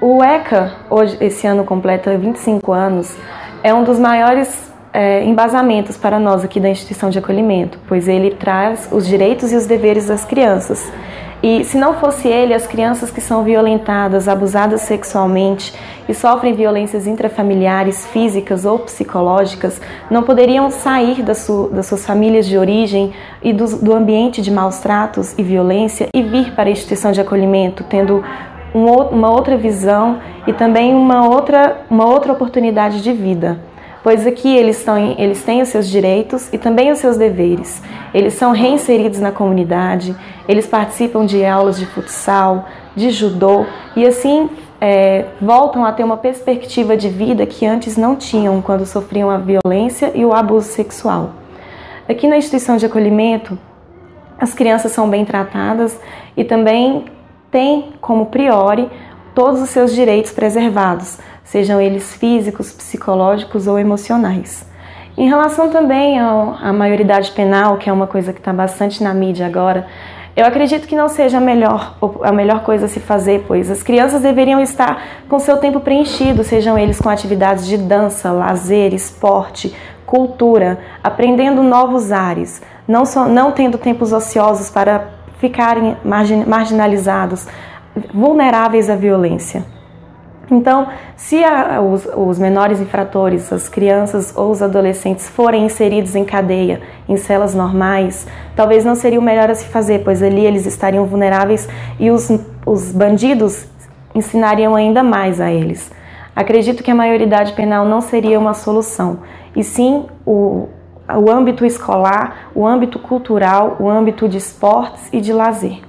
O ECA, hoje, esse ano completa 25 anos, é um dos maiores embasamentos para nós aqui da instituição de acolhimento, pois ele traz os direitos e os deveres das crianças. E se não fosse ele, as crianças que são violentadas, abusadas sexualmente e sofrem violências intrafamiliares, físicas ou psicológicas, não poderiam sair das suas famílias de origem e do ambiente de maus tratos e violência e vir para a instituição de acolhimento, tendo uma outra visão e também uma outra oportunidade de vida. Pois aqui eles têm os seus direitos e também os seus deveres. Eles são reinseridos na comunidade, eles participam de aulas de futsal, de judô e assim voltam a ter uma perspectiva de vida que antes não tinham quando sofriam a violência e o abuso sexual. Aqui na instituição de acolhimento, as crianças são bem tratadas e também têm como priori todos os seus direitos preservados, sejam eles físicos, psicológicos ou emocionais. Em relação também à maioridade penal, que é uma coisa que está bastante na mídia agora, eu acredito que não seja a melhor coisa a se fazer, pois as crianças deveriam estar com seu tempo preenchido, sejam eles com atividades de dança, lazer, esporte, cultura, aprendendo novos ares, não tendo tempos ociosos para ficarem marginalizados, vulneráveis à violência. Então, se os menores infratores, as crianças ou os adolescentes forem inseridos em cadeia, em celas normais, talvez não seria o melhor a se fazer, pois ali eles estariam vulneráveis e os bandidos ensinariam ainda mais a eles. Acredito que a maioridade penal não seria uma solução, e sim o âmbito escolar, o âmbito cultural, o âmbito de esportes e de lazer.